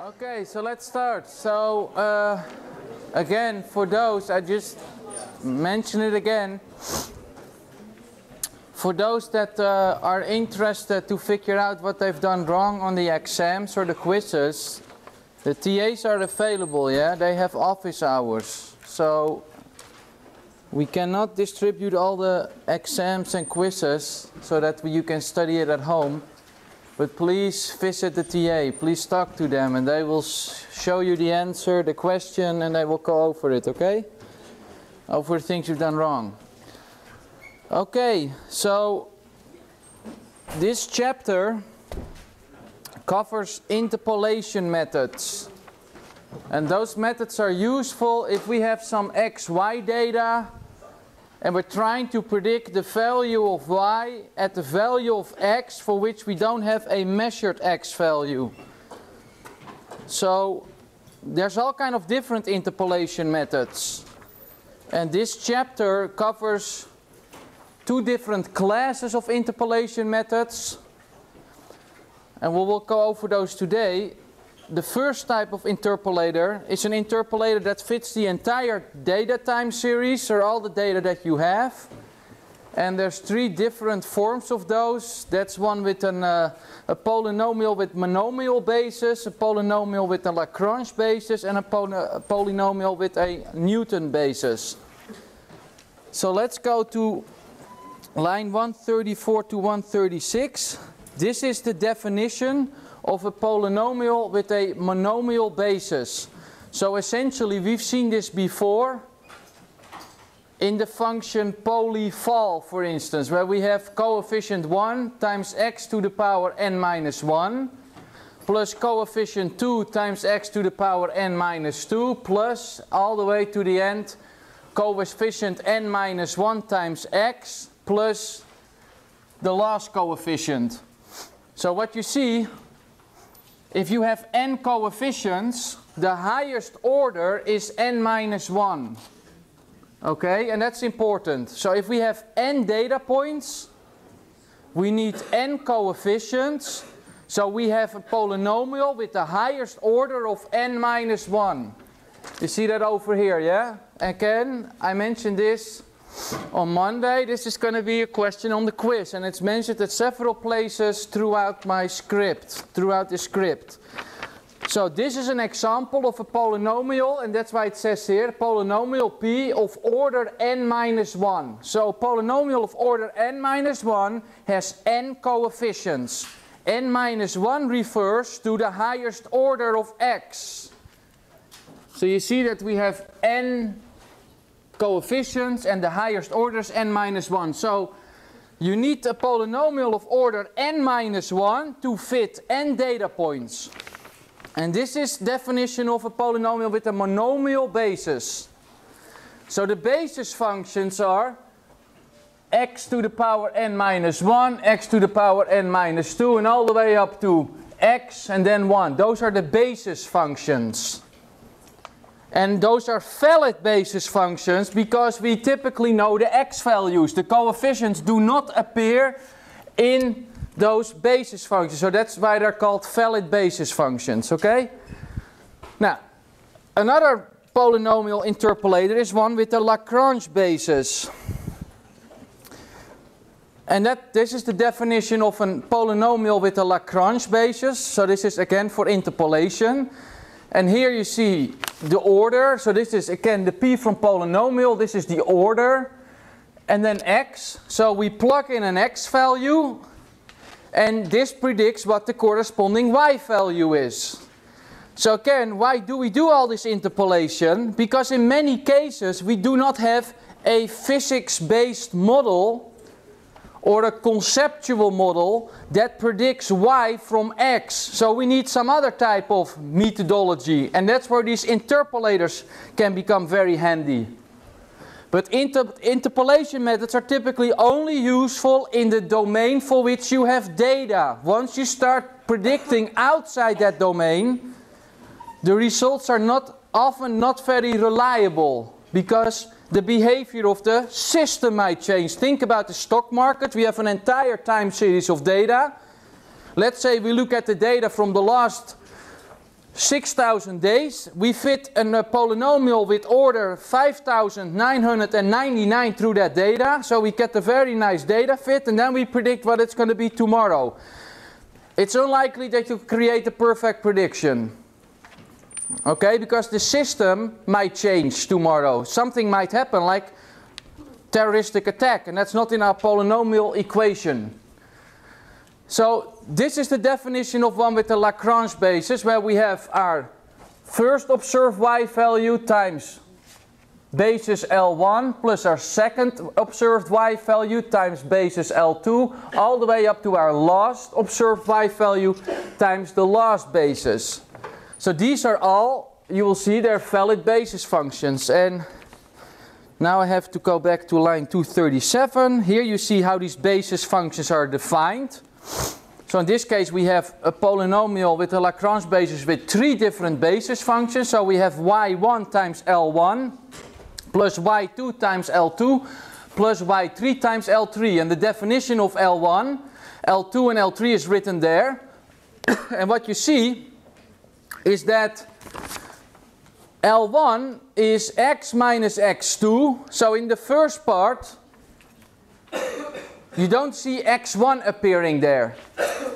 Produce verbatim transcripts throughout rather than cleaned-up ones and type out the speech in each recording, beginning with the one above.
Okay, so let's start. So uh, again, for those, I just mention it again. For those that uh, are interested to figure out what they've done wrong on the exams or the quizzes, the T As are available, yeah? They have office hours. So we cannot distribute all the exams and quizzes so that you can study it at home. But please visit the T A, please talk to them, and they will show you the answer, the question, and they will go over it, okay? Over things you've done wrong. Okay, so this chapter covers interpolation methods. And those methods are useful if we have some X Y data and we're trying to predict the value of y at the value of x for which we don't have a measured x value. So there's all kind of different interpolation methods. And this chapter covers two different classes of interpolation methods. And we will go over those today. The first type of interpolator is an interpolator that fits the entire data time series, or all the data that you have. And there's three different forms of those. That's one with an, uh, a polynomial with monomial basis, a polynomial with a Lagrange basis, and a, poly a polynomial with a Newton basis. So let's go to line one thirty-four to one thirty-six. This is the definition of a polynomial with a monomial basis. So essentially we've seen this before in the function polyval, for instance, where we have coefficient one times x to the power n minus one plus coefficient two times x to the power n minus two plus all the way to the end coefficient n minus one times x plus the last coefficient. So what you see, if you have n coefficients, the highest order is n minus one. Okay, and that's important. So if we have n data points, we need n coefficients. So we have a polynomial with the highest order of n minus one. You see that over here, yeah? Again, I mentioned this on Monday. This is going to be a question on the quiz, and it's mentioned at several places throughout my script, throughout the script. So this is an example of a polynomial, and that's why it says here polynomial p of order n minus one. So a polynomial of order n minus one has n coefficients. N minus one refers to the highest order of x. So you see that we have n coefficients, and the highest orders n minus one. So you need a polynomial of order n minus one to fit n data points. And this is definition of a polynomial with a monomial basis. So the basis functions are x to the power n minus one, x to the power n minus two, and all the way up to x and then one. Those are the basis functions. And those are valid basis functions because we typically know the x values. The coefficients do not appear in those basis functions. So that's why they're called valid basis functions, okay? Now, another polynomial interpolator is one with a Lagrange basis. And that, this is the definition of a polynomial with a Lagrange basis. So this is again for interpolation. And here you see the order. So this is again the p from polynomial. This is the order. And then x. So we plug in an x value. And this predicts what the corresponding y value is. So again, why do we do all this interpolation? Because in many cases we do not have a physics-based model or a conceptual model that predicts y from x. So we need some other type of methodology, and that's where these interpolators can become very handy. But inter interpolation methods are typically only useful in the domain for which you have data. Once you start predicting outside that domain, the results are not often not very reliable, because the behavior of the system might change. Think about the stock market. We have an entire time series of data. Let's say we look at the data from the last six thousand days. We fit a uh, polynomial with order five thousand nine hundred ninety-nine through that data. So we get a very nice data fit, and then we predict what it's going to be tomorrow. It's unlikely that you create a perfect prediction. Okay, because the system might change tomorrow. Something might happen, like terroristic attack, and that's not in our polynomial equation. So this is the definition of one with the Lagrange basis, where we have our first observed y value times basis L one plus our second observed y value times basis L two, all the way up to our last observed y value times the last basis. So these are all, you will see, they're valid basis functions. And now I have to go back to line two thirty-seven. Here you see how these basis functions are defined. So in this case we have a polynomial with a Lagrange basis with three different basis functions. So we have y one times L one plus y two times L two plus y three times L three. And the definition of L one, L two and L three is written there. And what you see is that L one is x minus x two. So in the first part you don't see x one appearing there.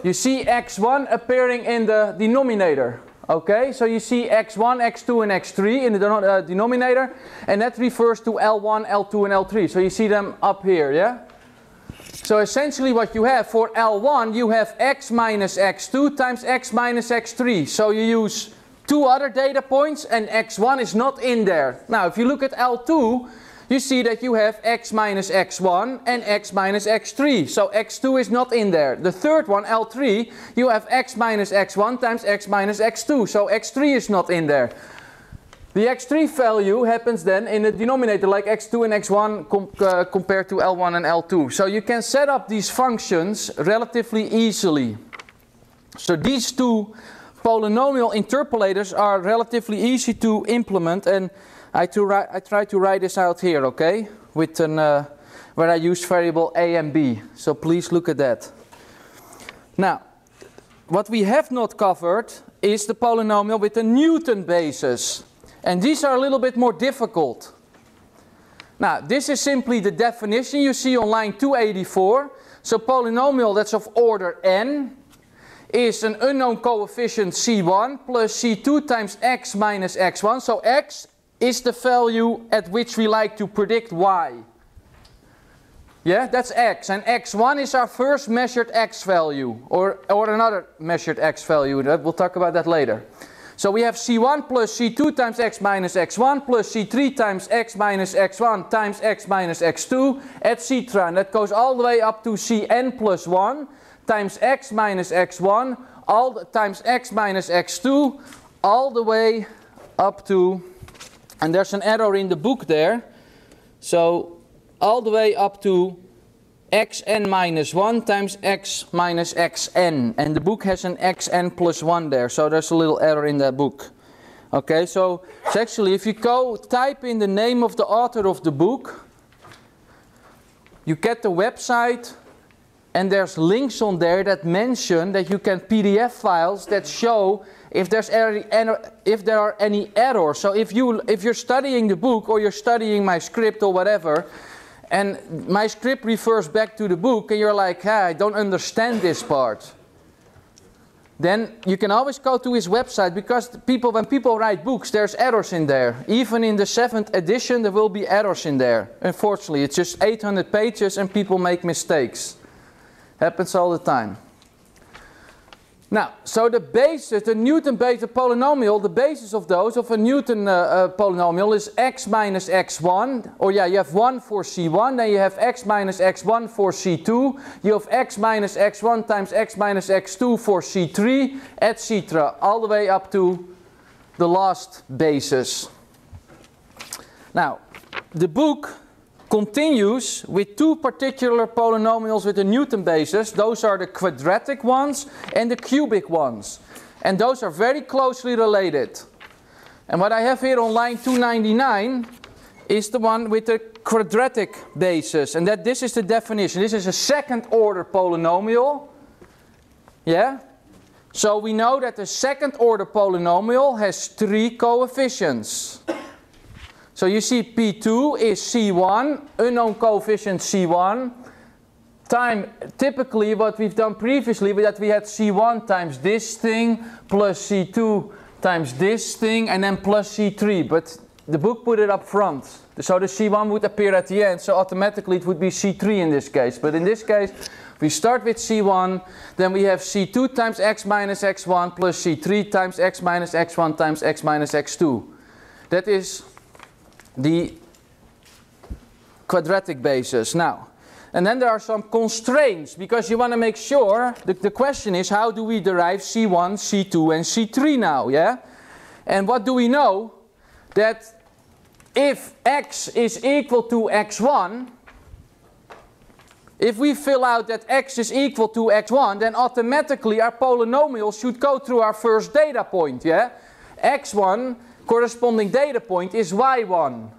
You see x one appearing in the denominator. Okay, so you see x one, x two and x three in the den uh, denominator, and that refers to L one, L two and L three. So you see them up here, yeah? So essentially what you have for L one, you have x minus x two times x minus x three. So you use two other data points and x one is not in there. Now if you look at L two, you see that you have x minus x one and x minus x three. So x two is not in there. The third one, L three, you have x minus x one times x minus x two. So x three is not in there. The x three value happens then in the denominator, like x two and x one com uh, compared to L one and L two. So you can set up these functions relatively easily. So these two polynomial interpolators are relatively easy to implement, and I, to I try to write this out here, okay, with an, uh, where I use variable a and b. So please look at that. Now, what we have not covered is the polynomial with the Newton basis. And these are a little bit more difficult. Now, this is simply the definition you see on line two eighty-four. So polynomial that's of order n is an unknown coefficient c one plus c two times x minus x one. So x is the value at which we like to predict y. Yeah, that's x, and x one is our first measured x value, or, or another measured x value. We'll talk about that later. So we have c one plus c two times x minus x one plus c three times x minus x one times x minus x two, et cetera. And that goes all the way up to cn plus one times x minus x one all the, times x minus x two, all the way up to, and there's an error in the book there, so all the way up to xn minus one times x minus xn, and the book has an xn plus one there, so there's a little error in that book. Okay, so, so actually if you go type in the name of the author of the book, you get the website, and there's links on there that mention that you can P D F files that show if there's any, if there are any errors. So if you if you're studying the book, or you're studying my script or whatever, and my script refers back to the book, and you're like, ah, I don't understand this part, then you can always go to his website, because people, when people write books, there's errors in there. Even in the seventh edition, there will be errors in there. Unfortunately, it's just eight hundred pages, and people make mistakes. Happens all the time. Now, so the basis, the Newton beta polynomial, the basis of those of a Newton uh, uh, polynomial is x minus x one, or yeah, you have one for c one, then you have x minus x one for c two, you have x minus x one times x minus x two for c three, et cetera, all the way up to the last basis. Now, the book continues with two particular polynomials with a Newton basis. Those are the quadratic ones and the cubic ones. And those are very closely related. And what I have here on line two ninety-nine is the one with the quadratic basis. And that this is the definition. This is a second order polynomial. Yeah? So we know that the second order polynomial has three coefficients. So you see P two is C one, unknown coefficient C one, time typically what we've done previously, but that we had C one times this thing plus C two times this thing and then plus C three, but the book put it up front, so the C one would appear at the end, so automatically it would be C three in this case. But in this case we start with C one, then we have C two times x minus x one plus C three times x minus x one times x minus x two. That is the quadratic basis. Now, and then there are some constraints, because you want to make sure, the, the question is how do we derive C one, C two and C three now, yeah? And what do we know? That if x is equal to x one, if we fill out that x is equal to x one, then automatically our polynomial should go through our first data point, yeah? x one corresponding data point is y one.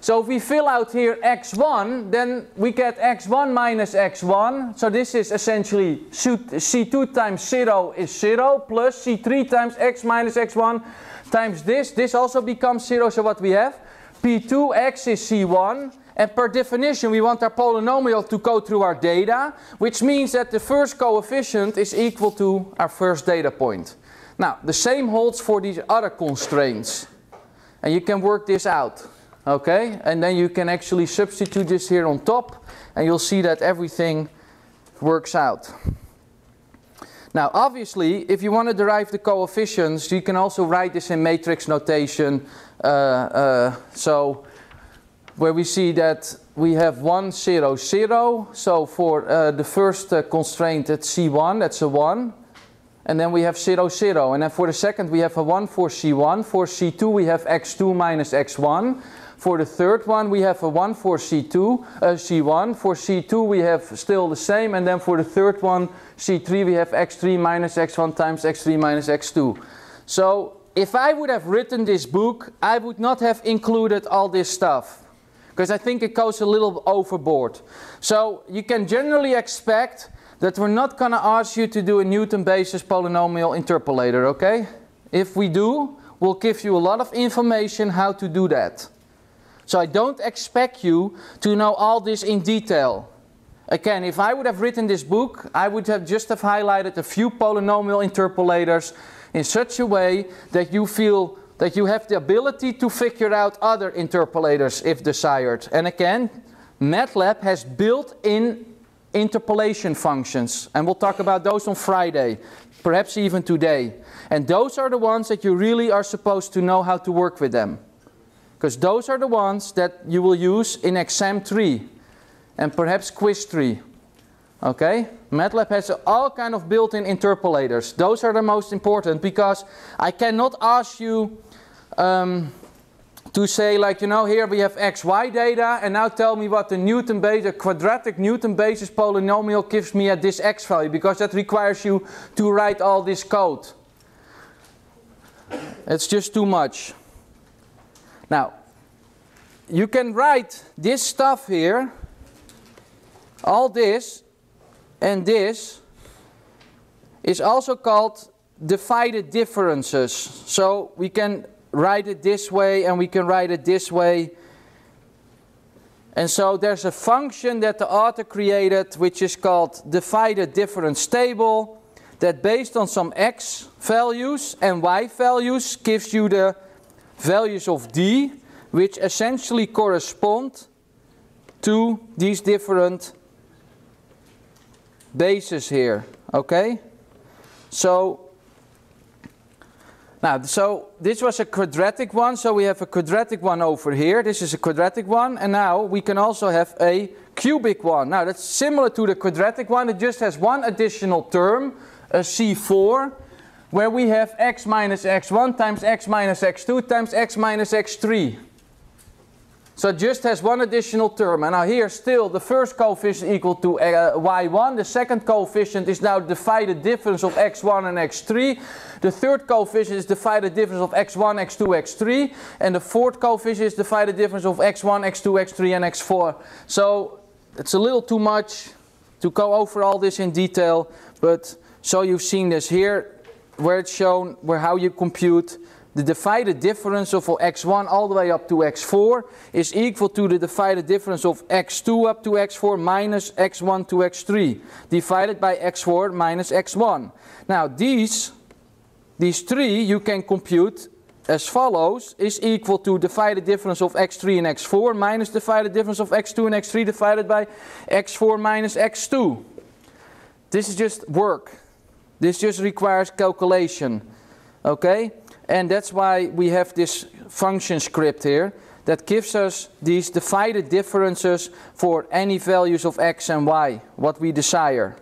So if we fill out here x one, then we get x one minus x one. So this is essentially C two times zero is zero, plus C three times x minus x one times this. This also becomes zero, so what we have? P two x is C one. And per definition we want our polynomial to go through our data, which means that the first coefficient is equal to our first data point. Now, the same holds for these other constraints. And you can work this out. Okay, and then you can actually substitute this here on top and you'll see that everything works out. Now obviously if you want to derive the coefficients you can also write this in matrix notation, uh, uh, so where we see that we have one, zero, zero, so for uh, the first uh, constraint at C one that's a one. And then we have zero, zero, and then for the second we have a one for C one, for C two we have x two minus x one, for the third one we have a one for C two, uh, C one, for C two we have still the same, and then for the third one, C three, we have x three minus x one times x three minus x two. So if I would have written this book, I would not have included all this stuff, because I think it goes a little overboard. So you can generally expect that we're not going to ask you to do a Newton basis polynomial interpolator, okay? If we do, we'll give you a lot of information how to do that. So I don't expect you to know all this in detail. Again, if I would have written this book, I would have just have highlighted a few polynomial interpolators in such a way that you feel that you have the ability to figure out other interpolators if desired. And again, MATLAB has built-in interpolation functions, and we'll talk about those on Friday, perhaps even today. And those are the ones that you really are supposed to know how to work with them, because those are the ones that you will use in exam three and perhaps quiz three. Okay, MATLAB has all kind of built-in interpolators. Those are the most important, because I cannot ask you um, to say, like, you know, here we have x y data, and now tell me what the Newton base, the quadratic Newton basis polynomial gives me at this x value, because that requires you to write all this code. It's just too much. Now, you can write this stuff here, all this, and this is also called divided differences. So we can write it this way and we can write it this way. And so there's a function that the author created which is called divided difference table, that based on some x values and y values gives you the values of d, which essentially correspond to these different bases here. Okay, so Now, so this was a quadratic one, so we have a quadratic one over here, this is a quadratic one, and now we can also have a cubic one. Now that's similar to the quadratic one, it just has one additional term, a C four, where we have x minus x one times x minus x two times x minus x three. So it just has one additional term, and now here still the first coefficient equal to uh, y one, the second coefficient is now divided difference of x one and x three, the third coefficient is divided difference of x one, x two, x three, and the fourth coefficient is divided difference of x one, x two, x three and x four. So it's a little too much to go over all this in detail, but So you've seen this here, where it's shown where how you compute the divided difference of x one all the way up to x four is equal to the divided difference of x two up to x four minus x one to x three divided by x four minus x one. Now these, these three you can compute as follows is equal to divided difference of x three and x four minus divided difference of x two and x three divided by x four minus x two. This is just work. This just requires calculation. Okay? And that's why we have this function script here that gives us these divided differences for any values of x and y, what we desire.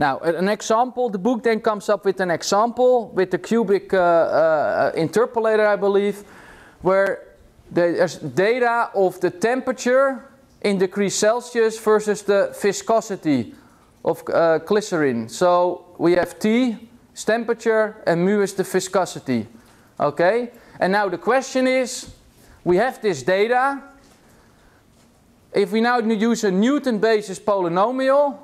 Now, an example, the book then comes up with an example with the cubic uh, uh, interpolator, I believe, where there's data of the temperature in degrees Celsius versus the viscosity of uh, glycerin. So we have T is temperature and mu is the viscosity. Okay? And now the question is, we have this data. If we now use a Newton basis polynomial,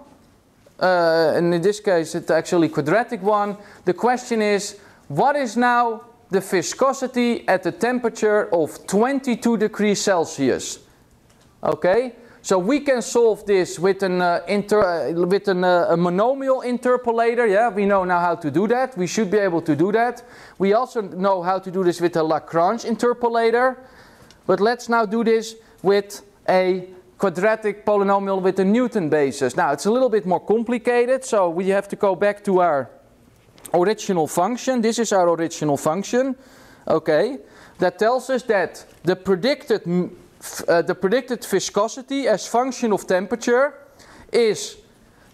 Uh, and in this case it's actually a quadratic one, the question is, what is now the viscosity at the temperature of twenty-two degrees Celsius? Okay, so we can solve this with an uh, inter uh, with an, uh, a monomial interpolator. Yeah, we know now how to do that. We should be able to do that. We also know how to do this with a Lagrange interpolator, but let's now do this with a quadratic polynomial with a Newton basis. Now it's a little bit more complicated, so we have to go back to our original function. This is our original function, okay, that tells us that the predicted uh, the predicted viscosity as function of temperature is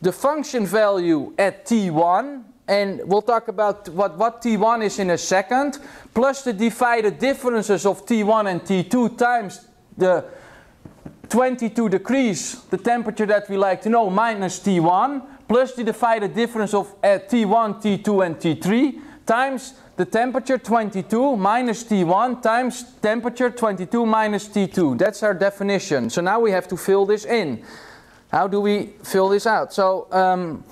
the function value at T one, and we'll talk about what, what T one is in a second, plus the divided differences of T one and T two times the twenty-two degrees, the temperature that we like to know, minus T one, plus the divided difference of uh, T one, T two, and T three, times the temperature twenty-two minus T one times temperature twenty-two minus T two. That's our definition. So now we have to fill this in. How do we fill this out? So, um,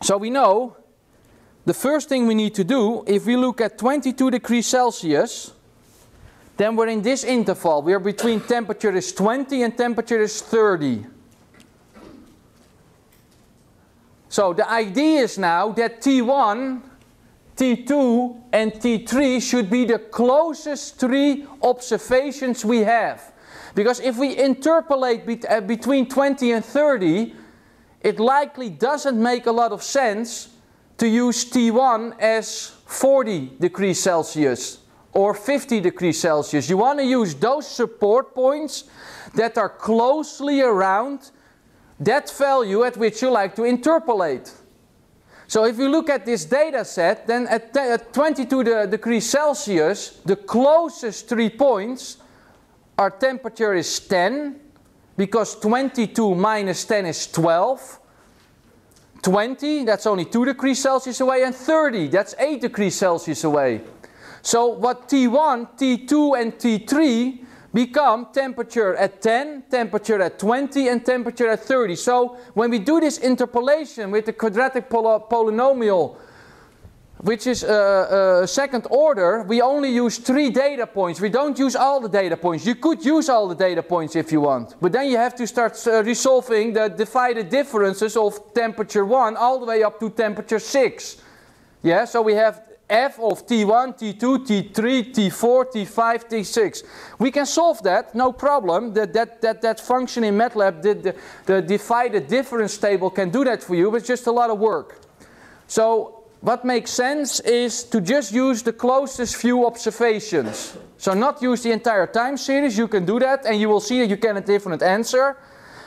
so we know the first thing we need to do, if we look at twenty-two degrees Celsius, then we're in this interval. We are between temperature is twenty and temperature is thirty. So the idea is now that T one, T two, and T three should be the closest three observations we have. Because if we interpolate be uh, between twenty and thirty, it likely doesn't make a lot of sense to use T one as forty degrees Celsius or fifty degrees Celsius. You want to use those support points that are closely around that value at which you like to interpolate. So if you look at this data set, then at, at twenty-two de degrees Celsius, the closest three points are temperature is ten, because twenty-two minus ten is twelve, twenty, that's only two degrees Celsius away, and thirty, that's eight degrees Celsius away. So what T one, T two, and T three become temperature at ten, temperature at twenty, and temperature at thirty. So when we do this interpolation with the quadratic poly polynomial, which is uh, uh, second order, we only use three data points. We don't use all the data points. You could use all the data points if you want, but then you have to start uh, resolving the divided differences of temperature one all the way up to temperature six. Yeah, so we have f of T one, T two, T three, T four, T five, T six. We can solve that, no problem. That, that, that, that function in MATLAB, the, the, the divided difference table can do that for you, but it's just a lot of work. So what makes sense is to just use the closest few observations. So not use the entire time series, you can do that and you will see that you get a different answer.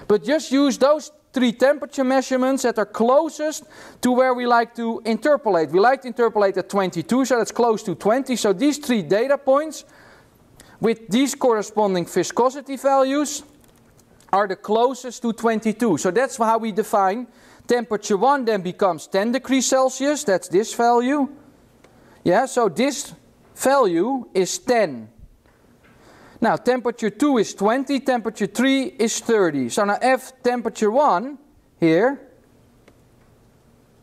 But just use those three temperature measurements that are closest to where we like to interpolate. We like to interpolate at twenty-two, so that's close to twenty. So these three data points with these corresponding viscosity values are the closest to twenty-two. So that's how we define temperature one then becomes ten degrees Celsius. That's this value. Yeah, so this value is ten. Now temperature two is twenty, temperature three is thirty. So now F temperature one here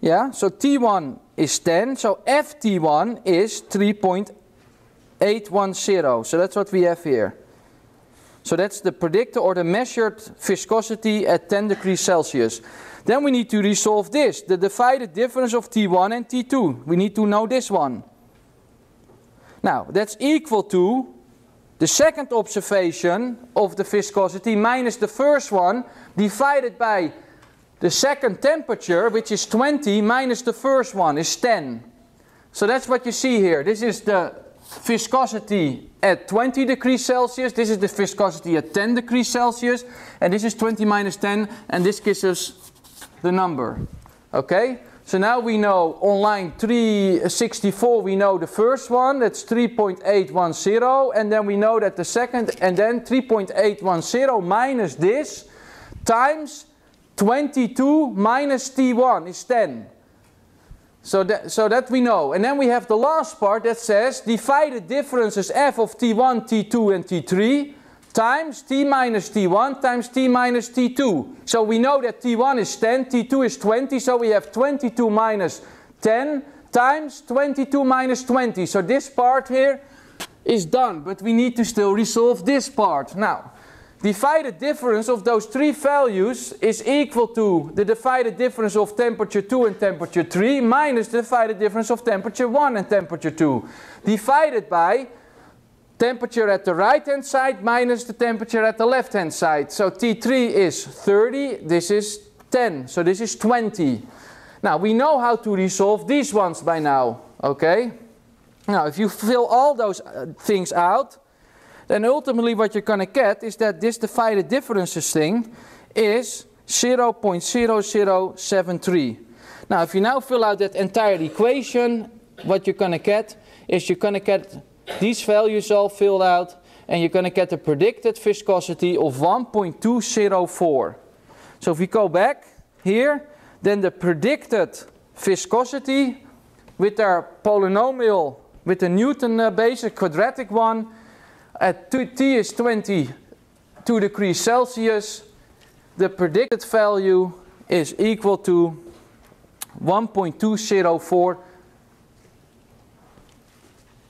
Yeah, so T one is ten, so F T one is three point eight one zero. So that's what we have here. So that's the predictor or the measured viscosity at ten degrees Celsius. Then we need to resolve this, the divided difference of T one and T two. We need to know this one. Now, that's equal to the second observation of the viscosity minus the first one divided by the second temperature, which is twenty, minus the first one is ten. So that's what you see here. This is the viscosity at twenty degrees Celsius. This is the viscosity at ten degrees Celsius. And this is twenty minus ten. And this gives us the number. Okay? So now we know on line three sixty-four, we know the first one, that's three point eight one zero. And then we know that the second, and then three point eight one zero minus this times twenty-two minus T one is ten. So that, so that we know. And then we have the last part that says divided differences f of T one, T two, and T three times T minus T one times T minus T two. So we know that T one is ten, T two is twenty, so we have twenty-two minus ten times twenty-two minus twenty. So this part here is done, but we need to still resolve this part. Now, divided difference of those three values is equal to the divided difference of temperature two and temperature three minus the divided difference of temperature one and temperature two divided by temperature at the right hand side minus the temperature at the left hand side. So T three is thirty, this is ten, so this is twenty. Now we know how to resolve these ones by now, okay? Now if you fill all those uh, things out, then ultimately what you're going to get is that this divided differences thing is zero point zero zero seven three. Now if you now fill out that entire equation, what you're going to get is you're going to get these values all filled out, and you're going to get a predicted viscosity of one point two zero four. So if we go back here, then the predicted viscosity with our polynomial, with the Newton uh, basic quadratic one, at T is twenty-two degrees Celsius, the predicted value is equal to one point two zero four.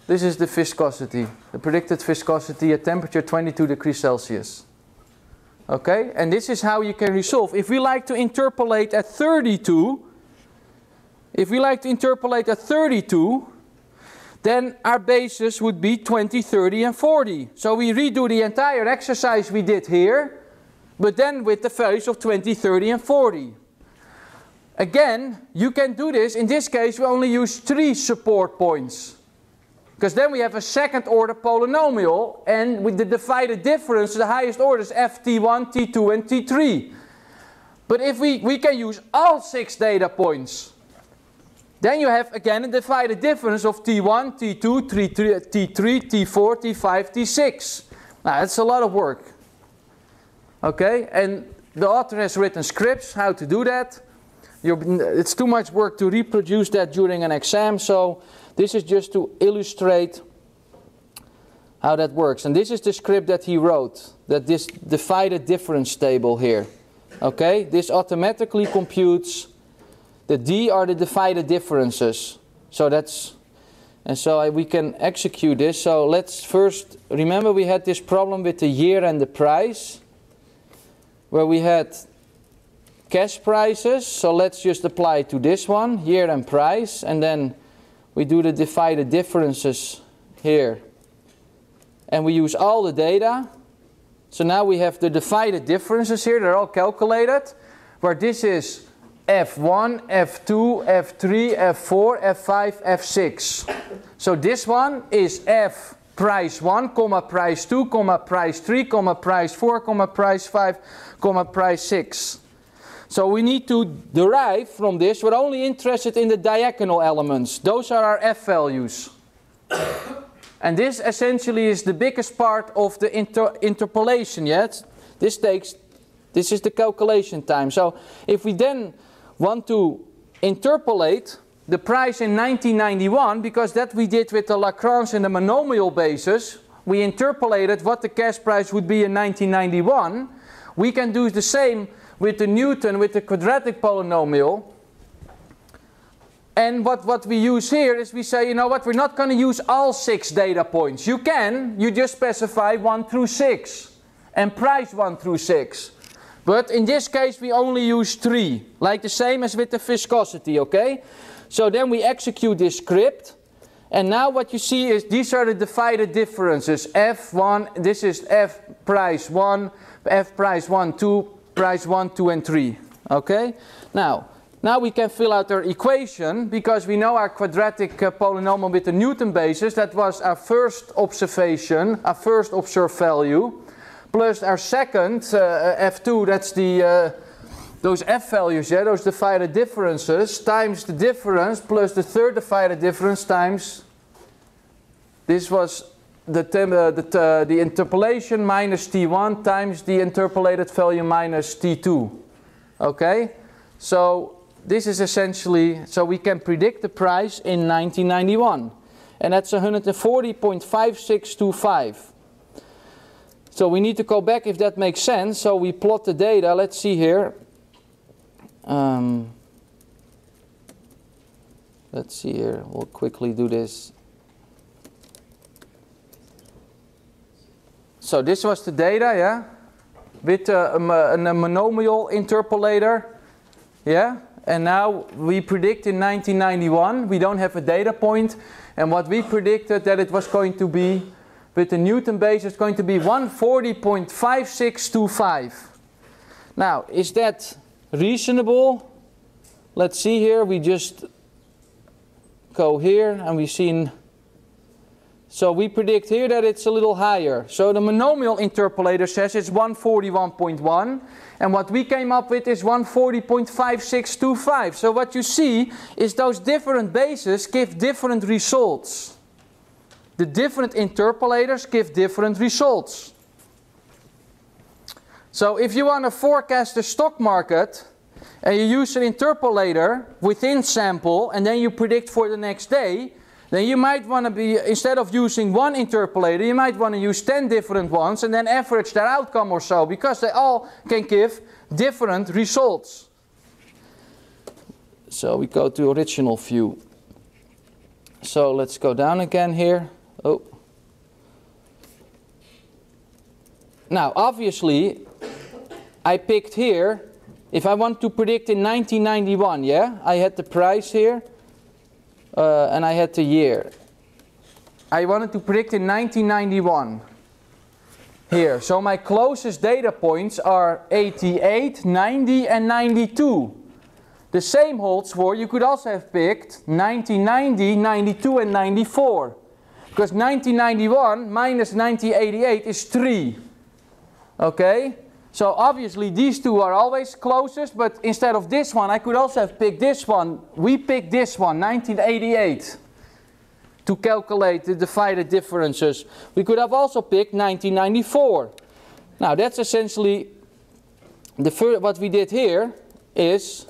This is the viscosity, the predicted viscosity at temperature twenty-two degrees Celsius. Okay, and this is how you can resolve. If we like to interpolate at thirty-two, if we like to interpolate at thirty-two, then our basis would be twenty, thirty, and forty. So we redo the entire exercise we did here, but then with the values of twenty, thirty, and forty. Again, you can do this. In this case, we only use three support points, because then we have a second order polynomial, and with the divided difference, the highest order is F T one, T two, and T three. But if we, we can use all six data points, then you have again a divided difference of T one, T two, T three, T four, T five, T six. Now that's a lot of work. Okay, and the author has written scripts how to do that. You're, it's too much work to reproduce that during an exam, so this is just to illustrate how that works. And this is the script that he wrote, that this divided difference table here. Okay, this automatically computes. The D are the divided differences. So that's, and so I, we can execute this. So let's first, remember we had this problem with the year and the price, where we had cash prices. So let's just apply it to this one, year and price. And then we do the divided differences here. And we use all the data. So now we have the divided differences here. They're all calculated, where this is F one, F two, F three, F four, F five, F six. So this one is F price one, comma price two, comma price three, comma price four, comma price five, comma price six. So we need to derive from this, we're only interested in the diagonal elements. Those are our F values. And this essentially is the biggest part of the inter interpolation. Yet this takes, this is the calculation time. So if we then want to interpolate the price in nineteen ninety-one, because that we did with the Lagrange and the monomial basis, we interpolated what the cash price would be in nineteen ninety-one. We can do the same with the Newton, with the quadratic polynomial. And what, what we use here is we say, you know what, we're not going to use all six data points. You can, you just specify one through six and price one through six. But in this case we only use three, like the same as with the viscosity, okay? So then we execute this script. And now what you see is these are the divided differences. F one, this is F price one, F price one, two, price one, two, and three. Okay? Now, now we can fill out our equation because we know our quadratic uh, polynomial with the Newton basis. That was our first observation, our first observed value, plus our second uh, F two, that's the uh, those F values, yeah, those divided differences, times the difference plus the third divided difference times, this was the, tem uh, the, uh, the interpolation minus T one times the interpolated value minus T two. Okay, so this is essentially, so we can predict the price in nineteen ninety-one. And that's one hundred forty point five six two five. So we need to go back if that makes sense. So we plot the data, let's see here. Um, let's see here, we'll quickly do this. So this was the data, yeah, with a, a, a monomial interpolator, yeah, and now we predict in nineteen ninety-one, we don't have a data point, and what we predicted that it was going to be, with the Newton basis, going to be one hundred forty point five six two five. Now, is that reasonable? Let's see here, we just go here and we've seen, so we predict here that it's a little higher. So the monomial interpolator says it's one forty-one point one, and what we came up with is one forty point five six two five. So what you see is those different bases give different results. The different interpolators give different results. So if you want to forecast the stock market and you use an interpolator within sample and then you predict for the next day, then you might want to be, instead of using one interpolator, you might want to use ten different ones and then average their outcome or so, because they all can give different results. So we go to original view. So let's go down again here. Oh. Now obviously I picked here, if I want to predict in nineteen ninety-one, yeah, I had the price here uh, and I had the year. I wanted to predict in nineteen ninety-one here. So my closest data points are eighty-eight, ninety, and ninety-two. The same holds for, you could also have picked nineteen ninety, ninety-two, and ninety-four. Because nineteen ninety-one minus nineteen eighty-eight is three. Okay, so obviously these two are always closest, but instead of this one, I could also have picked this one. We picked this one, nineteen eighty-eight, to calculate the divided differences. We could have also picked nineteen ninety-four. Now that's essentially the first, what we did here is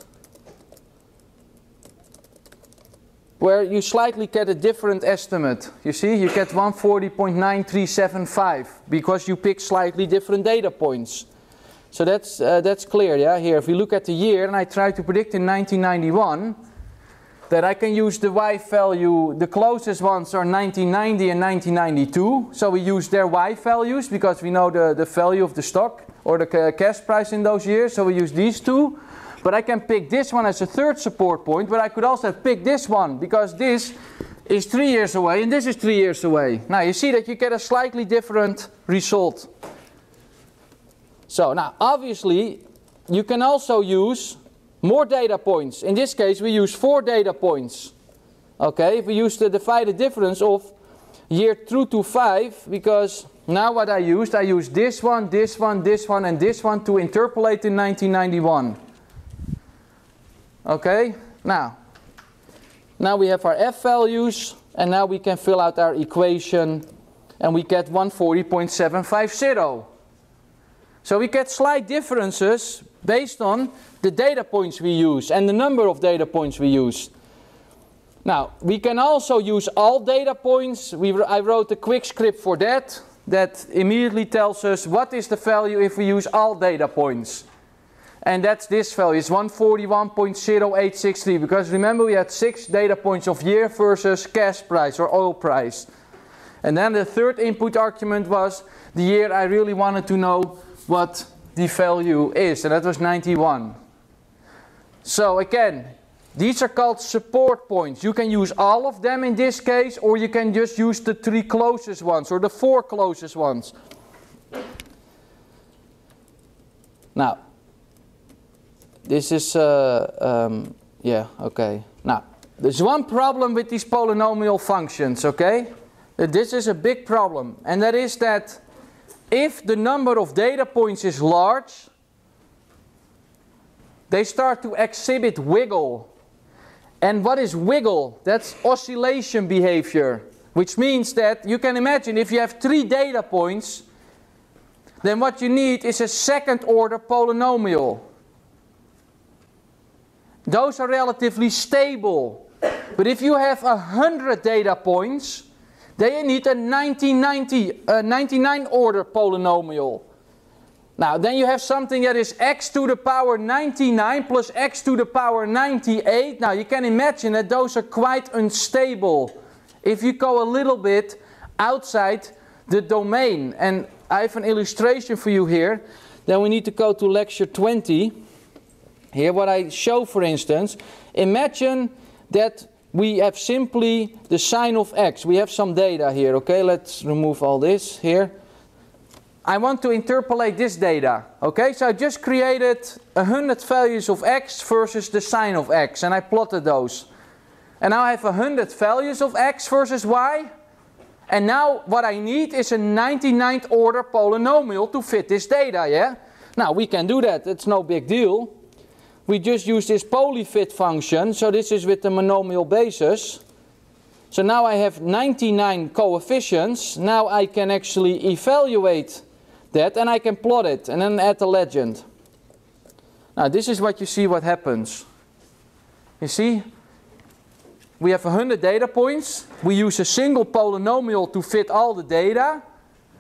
where you slightly get a different estimate. You see, you get one forty point nine three seven five because you pick slightly different data points. So that's, uh, that's clear, yeah? Here, if you look at the year and I try to predict in nineteen ninety-one, that I can use the Y value, the closest ones are nineteen ninety and nineteen ninety-two. So we use their Y values because we know the, the value of the stock or the cash price in those years, so we use these two. But I can pick this one as a third support point, but I could also pick this one because this is three years away and this is three years away. Now you see that you get a slightly different result. So now obviously you can also use more data points. In this case we use four data points. Okay, if we use the divided difference of year through to five, because now what I used, I used this one, this one, this one, and this one to interpolate in nineteen ninety-one. Okay, now, now we have our F values, and now we can fill out our equation, and we get one forty point seven five zero. So we get slight differences based on the data points we use and the number of data points we use. Now, we can also use all data points. We, I wrote a quick script for that, that immediately tells us what is the value if we use all data points. and that's this value, it's one forty-one point zero eight six three, because remember we had six data points of year versus gas price or oil price. And then the third input argument was the year I really wanted to know what the value is, and that was ninety-one. So again, these are called support points. You can use all of them in this case, or you can just use the three closest ones or the four closest ones. Now, this is, uh, um, yeah, okay. Now, there's one problem with these polynomial functions, okay? This is a big problem, and that is that if the number of data points is large, they start to exhibit wiggle. And what is wiggle? That's oscillation behavior, which means that you can imagine if you have three data points, then what you need is a second order polynomial. Those are relatively stable, but if you have a hundred data points, then you need a nineteen ninety, uh, ninety-nine order polynomial. Now then you have something that is x to the power ninety-nine plus x to the power ninety-eight. Now you can imagine that those are quite unstable if you go a little bit outside the domain. And I have an illustration for you here. Then we need to go to lecture twenty. Here what I show, for instance, imagine that we have simply the sine of x. We have some data here, okay? Let's remove all this here. I want to interpolate this data, okay? So I just created one hundred values of x versus the sine of x, and I plotted those. And now I have one hundred values of x versus y, and now what I need is a ninety-ninth order polynomial to fit this data, yeah? Now we can do that, it's no big deal. We just use this polyfit function, so this is with the monomial basis. So now I have ninety-nine coefficients. Now I can actually evaluate that and I can plot it and then add a legend. Now this is what you see what happens. You see, we have one hundred data points. We use a single polynomial to fit all the data.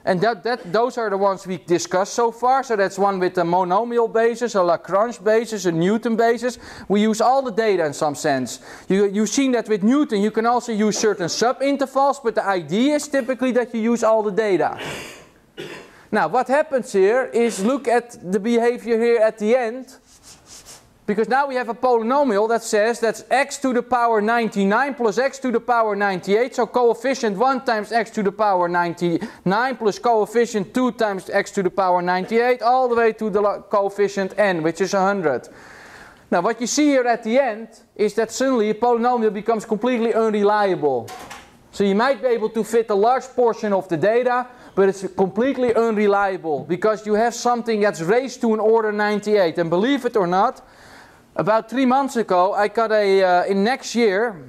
And that, that, those are the ones we discussed so far. So that's one with a monomial basis, a Lagrange basis, a Newton basis. We use all the data in some sense. You, you've seen that with Newton. You can also use certain subintervals, but the idea is typically that you use all the data. Now what happens here is look at the behavior here at the end. Because now we have a polynomial that says that's x to the power ninety-nine plus x to the power ninety-eight. So coefficient one times x to the power ninety-nine plus coefficient two times x to the power ninety-eight all the way to the coefficient n, which is one hundred. Now what you see here at the end is that suddenly a polynomial becomes completely unreliable. So you might be able to fit a large portion of the data, but it's completely unreliable because you have something that's raised to an order ninety-eight. And believe it or not, about three months ago, I got a, uh, in next year,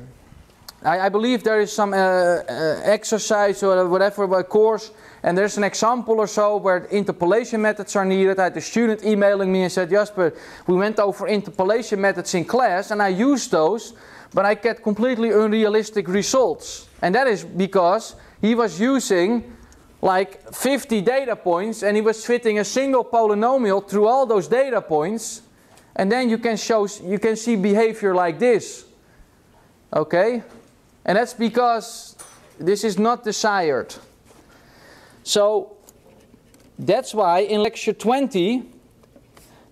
I, I believe there is some uh, uh, exercise or whatever uh, course, and there's an example or so where interpolation methods are needed. I had a student emailing me and said, Jasper, we went over interpolation methods in class, and I used those, but I get completely unrealistic results. And that is because he was using like fifty data points, and he was fitting a single polynomial through all those data points. And then you can show, you can see behavior like this, okay? And that's because this is not desired. So that's why in lecture twenty,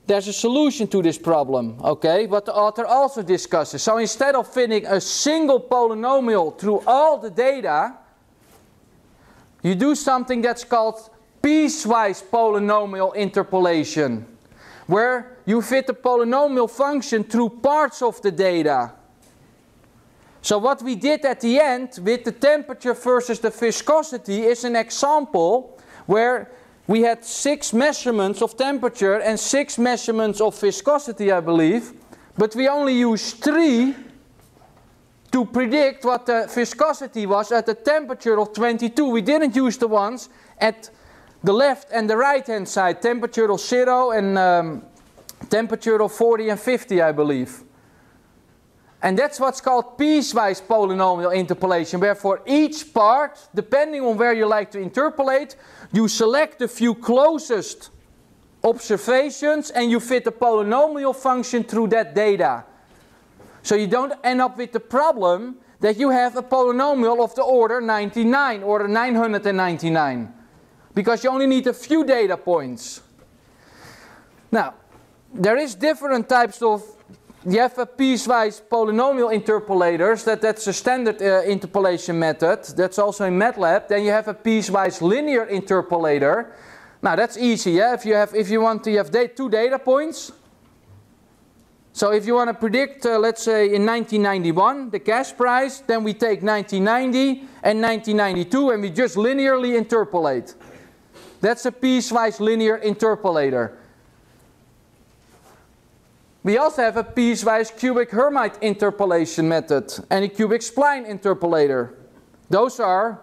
there's a solution to this problem, okay? What the author also discusses. So instead of fitting a single polynomial through all the data, you do something that's called piecewise polynomial interpolation, where you fit the polynomial function through parts of the data. So what we did at the end with the temperature versus the viscosity is an example where we had six measurements of temperature and six measurements of viscosity, I believe, but we only used three to predict what the viscosity was at the temperature of twenty-two. We didn't use the ones at the left and the right hand side, temperature of zero and um, temperature of forty and fifty, I believe. And that's what's called piecewise polynomial interpolation, where for each part, depending on where you like to interpolate, you select the few closest observations and you fit a polynomial function through that data. So you don't end up with the problem that you have a polynomial of the order ninety-nine, order nine hundred ninety-nine. Because you only need a few data points. Now, there is different types of, you have a piecewise polynomial interpolators, that, that's a standard uh, interpolation method, that's also in MATLAB. Then you have a piecewise linear interpolator. Now that's easy, yeah? if, you have, if you want to you have da- two data points. So if you want to predict, uh, let's say in nineteen ninety-one, the gas price, then we take nineteen ninety and nineteen ninety-two and we just linearly interpolate. That's a piecewise linear interpolator. We also have a piecewise cubic Hermite interpolation method and a cubic spline interpolator. Those are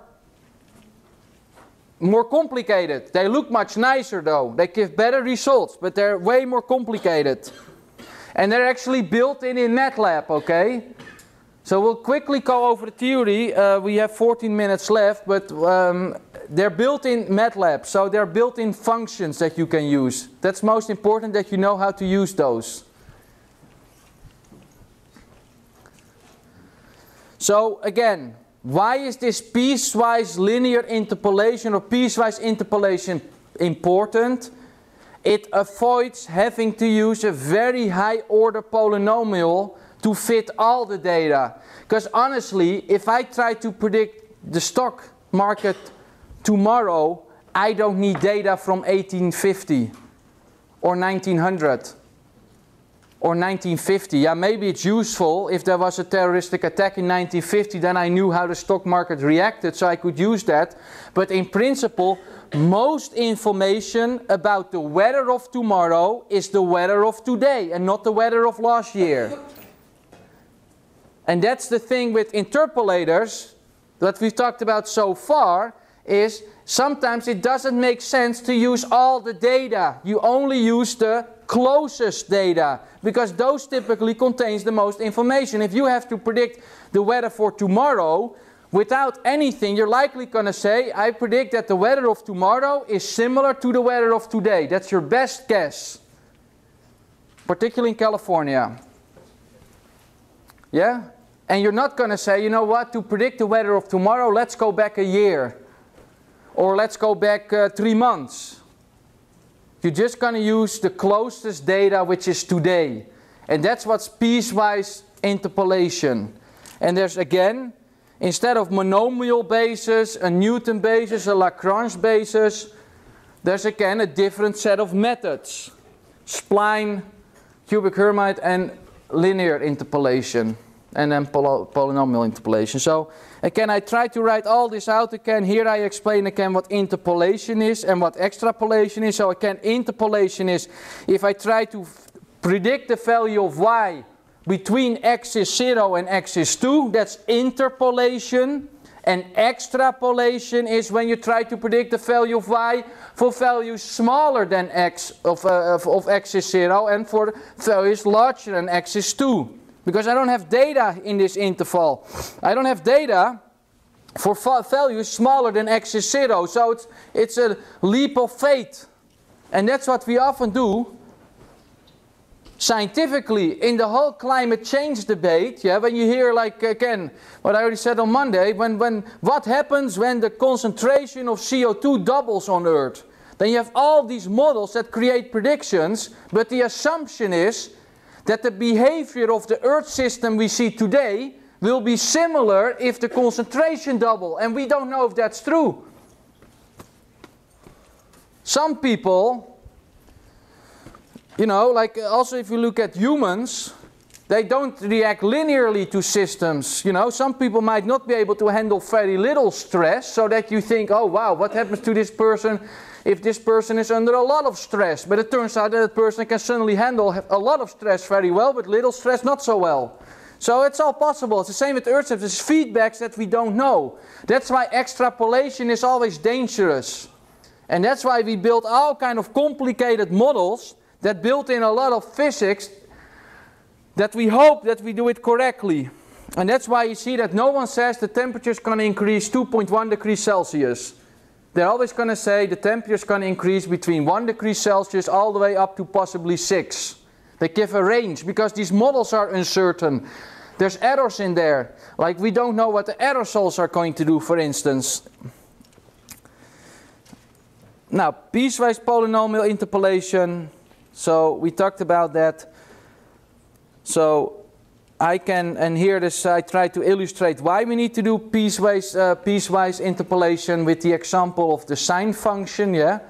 more complicated. They look much nicer though. They give better results, but they're way more complicated. And they're actually built in in MATLAB, okay? So we'll quickly go over the theory. Uh, we have fourteen minutes left, but um, they're built in MATLAB. So they're built in functions that you can use. That's most important, that you know how to use those. So again, why is this piecewise linear interpolation or piecewise interpolation important? It avoids having to use a very high order polynomial to fit all the data. Because honestly, if I try to predict the stock market tomorrow, I don't need data from eighteen fifty or nineteen hundred. Or nineteen fifty. Yeah, maybe it's useful if there was a terroristic attack in nineteen fifty, then I knew how the stock market reacted, so I could use that. But in principle, most information about the weather of tomorrow is the weather of today and not the weather of last year. And that's the thing with interpolators that we've talked about so far, is sometimes it doesn't make sense to use all the data. You only use the closest data, because those typically contains the most information. If you have to predict the weather for tomorrow without anything, you're likely going to say, I predict that the weather of tomorrow is similar to the weather of today. That's your best guess, particularly in California. Yeah? And you're not going to say, you know what, to predict the weather of tomorrow, let's go back a year. Or let's go back uh, three months. You're just going to use the closest data, which is today. And that's what's piecewise interpolation. And there's again, instead of monomial basis, a Newton basis, a Lagrange basis, there's again a different set of methods. Spline, cubic Hermite, and linear interpolation. And then poly polynomial interpolation. So again, I try to write all this out again. Here I explain again what interpolation is and what extrapolation is. So again, interpolation is if I try to predict the value of y between x is zero and x is two, that's interpolation. And extrapolation is when you try to predict the value of y for values smaller than x of, uh, of, of x is zero and for values larger than x is two. Because I don't have data in this interval. I don't have data for values smaller than x is zero. So it's, it's a leap of faith. And that's what we often do scientifically in the whole climate change debate. Yeah, when you hear, like again, what I already said on Monday, when, when, what happens when the concentration of C O two doubles on Earth? Then you have all these models that create predictions, but the assumption is that the behavior of the Earth system we see today will be similar if the concentration doubles, and we don't know if that's true. Some people, you know, like also if you look at humans, they don't react linearly to systems. You know, some people might not be able to handle very little stress, so that you think, oh wow, what happens to this person if this person is under a lot of stress? But it turns out that a person can suddenly handle a lot of stress very well, but little stress not so well. So it's all possible. It's the same with Earth. There's feedbacks that we don't know. That's why extrapolation is always dangerous. And that's why we build all kind of complicated models that build in a lot of physics that we hope that we do it correctly. And that's why you see that no one says the temperature is going to increase two point one degrees Celsius. they're always going to say the temperature is going to increase between one degree Celsius all the way up to possibly six. They give a range because these models are uncertain. There's errors in there. Like we don't know what the aerosols are going to do, for instance. Now, piecewise polynomial interpolation. So we talked about that. So I can, and here this, I try to illustrate why we need to do piecewise, uh, piecewise interpolation with the example of the sine function. Yeah,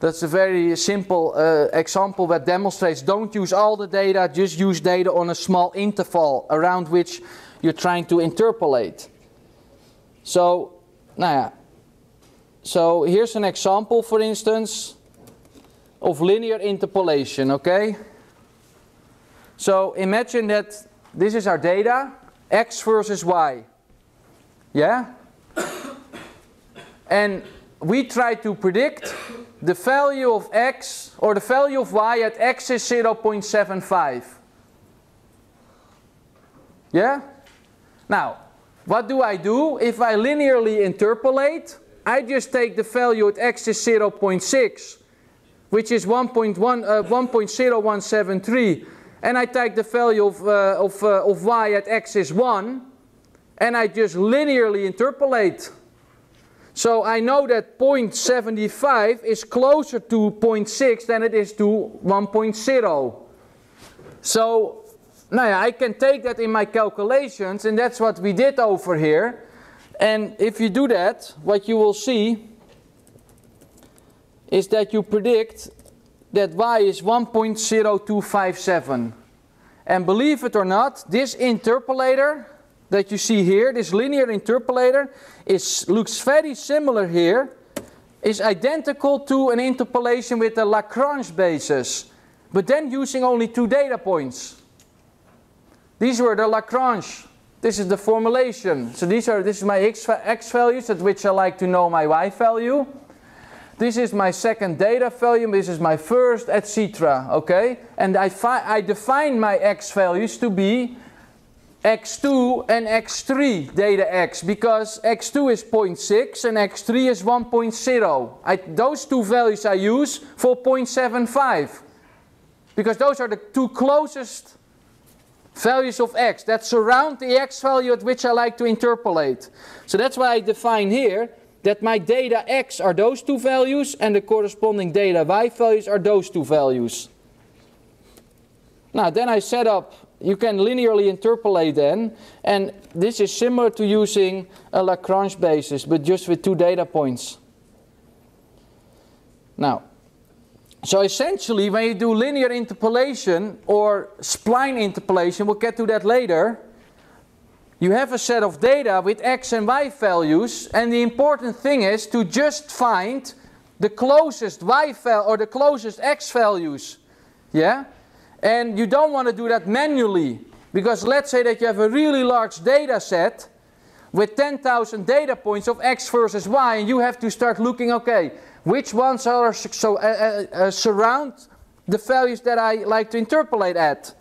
that's a very simple uh, example that demonstrates don't use all the data, just use data on a small interval around which you're trying to interpolate. So, nou ja, so here's an example, for instance, of linear interpolation. Okay. So imagine that this is our data, x versus y, yeah? And we try to predict the value of x, or the value of y at x is zero point seven five. Yeah? Now, what do I do if I linearly interpolate? I just take the value at x is zero point six, which is one point zero one seven three. And I take the value of, uh, of, uh, of y at x is one, and I just linearly interpolate. So I know that zero point seven five is closer to zero point six than it is to one point zero. So nou ja, I can take that in my calculations, and that's what we did over here. And if you do that, what you will see is that you predict that y is one point zero two five seven. And believe it or not, this interpolator that you see here, this linear interpolator, is, looks very similar here, is identical to an interpolation with the Lagrange basis, but then using only two data points. These were the Lagrange. This is the formulation. So these are, this is my x, x values at which I like to know my y value. This is my second data value, this is my first, et cetera. Okay? And I, I define my x values to be x two and x three data x, because x two is zero point six and x three is one point zero. Those two values I use for zero point seven five, because those are the two closest values of x that surround the x value at which I like to interpolate. So that's why I define here that my data x are those two values, and the corresponding data y values are those two values. Now then I set up, you can linearly interpolate then, and this is similar to using a Lagrange basis, but just with two data points. Now, so essentially when you do linear interpolation or spline interpolation, we'll get to that later, you have a set of data with x and y values, and the important thing is to just find the closest y val or the closest x values. Yeah? And you don't want to do that manually, because let's say that you have a really large data set with ten thousand data points of x versus y, and you have to start looking, okay, which ones are so, uh, uh, surround the values that I like to interpolate at.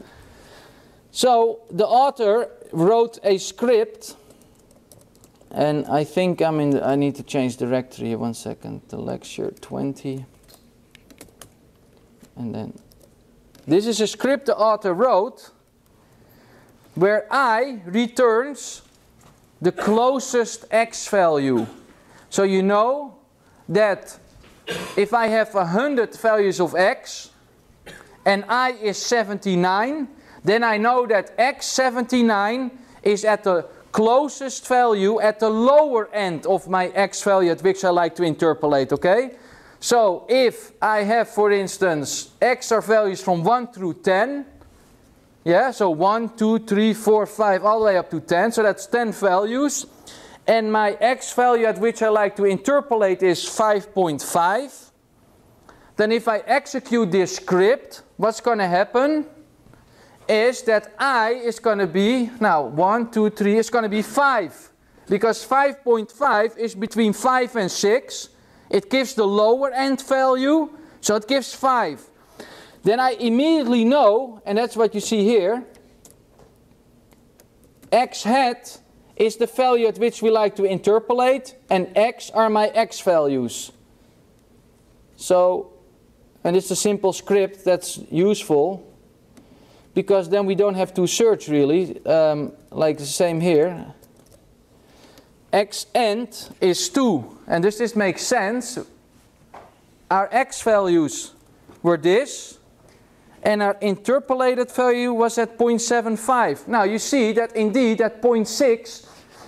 So the author wrote a script, and I think I'm in the, I need to change directory one second to lecture twenty, and then this is a script the author wrote where I returns the closest x value. So you know that if I have a hundred values of x and I is seventy-nine, then I know that x seventy-nine is at the closest value at the lower end of my x value at which I like to interpolate, okay? So if I have, for instance, x are values from one through ten, yeah, so one, two, three, four, five, all the way up to ten, so that's ten values, and my x value at which I like to interpolate is five point five, then if I execute this script, what's going to happen is that I is going to be, now one, two, three, is going to be five. Because five point five is between five and six. It gives the lower end value, so it gives five. Then I immediately know, and that's what you see here, x hat is the value at which we like to interpolate, and x are my x values. So, and it's a simple script that's useful, because then we don't have to search really, um, like the same here. X end is two, and does this make sense? Our x values were this, and our interpolated value was at zero point seven five. Now you see that indeed that zero point six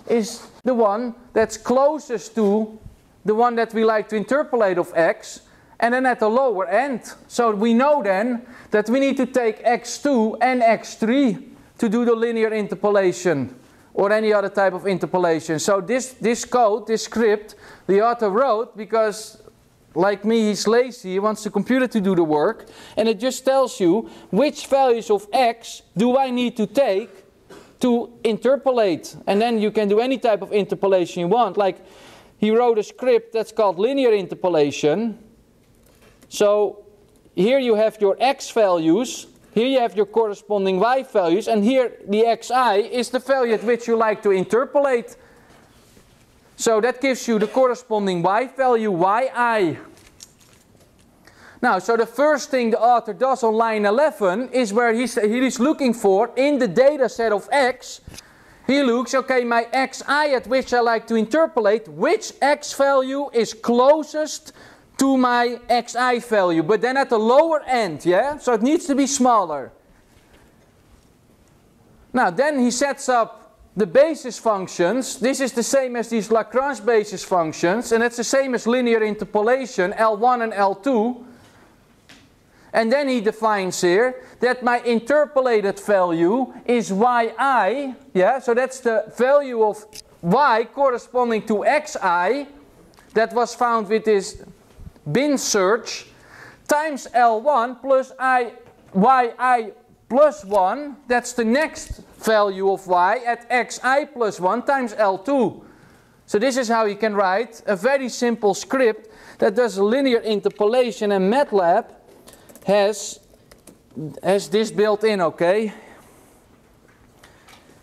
is the one that's closest to the one that we like to interpolate of x, and then at the lower end. So we know then that we need to take x two and x three to do the linear interpolation or any other type of interpolation. So this, this code, this script, the author wrote because, like me, he's lazy, he wants the computer to do the work, and it just tells you which values of x do I need to take to interpolate. And then you can do any type of interpolation you want. Like, he wrote a script that's called linear interpolation. So here you have your x values, here you have your corresponding y values, and here the xi is the value at which you like to interpolate. So that gives you the corresponding y value, yi. Now, so the first thing the author does on line eleven is where he's, he's looking for, in the data set of x, he looks, okay, my xi at which I like to interpolate, which x value is closest to my xi value, but then at the lower end, yeah? So it needs to be smaller. Now then he sets up the basis functions. This is the same as these Lagrange basis functions, and it's the same as linear interpolation, L one and L two. And then he defines here that my interpolated value is yi, yeah? So that's the value of y corresponding to xi that was found with this bin search, times L one plus I, yi plus one, that's the next value of y at xi plus one, times L two. So this is how you can write a very simple script that does linear interpolation, and MATLAB has, has this built in, okay?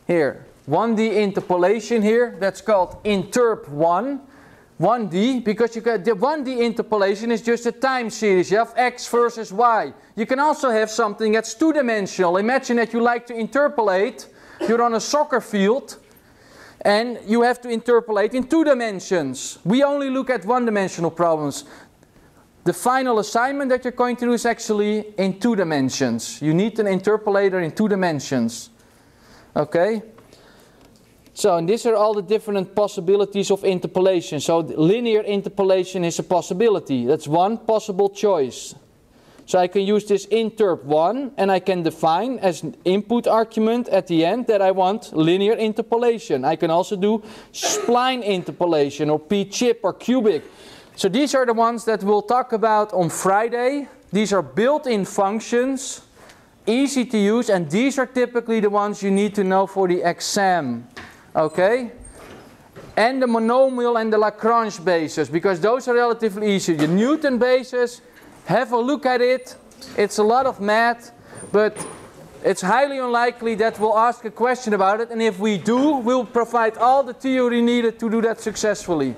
Here, one D interpolation here, that's called interp one. one D, because you get the one D interpolation is just a time series. You have x versus y. You can also have something that's two-dimensional. Imagine that you like to interpolate. You're on a soccer field, and you have to interpolate in two dimensions. We only look at one-dimensional problems. The final assignment that you're going to do is actually in two dimensions. You need an interpolator in two dimensions. Okay? So, and these are all the different possibilities of interpolation. So, linear interpolation is a possibility. That's one possible choice. So, I can use this interp one, and I can define as an input argument at the end that I want linear interpolation. I can also do spline interpolation, or p-chip, or cubic. So, these are the ones that we'll talk about on Friday. These are built-in functions, easy to use, and these are typically the ones you need to know for the exam. Okay, and the monomial and the Lagrange basis, because those are relatively easy. The Newton basis, have a look at it. It's a lot of math, but it's highly unlikely that we'll ask a question about it. And if we do, we'll provide all the theory needed to do that successfully.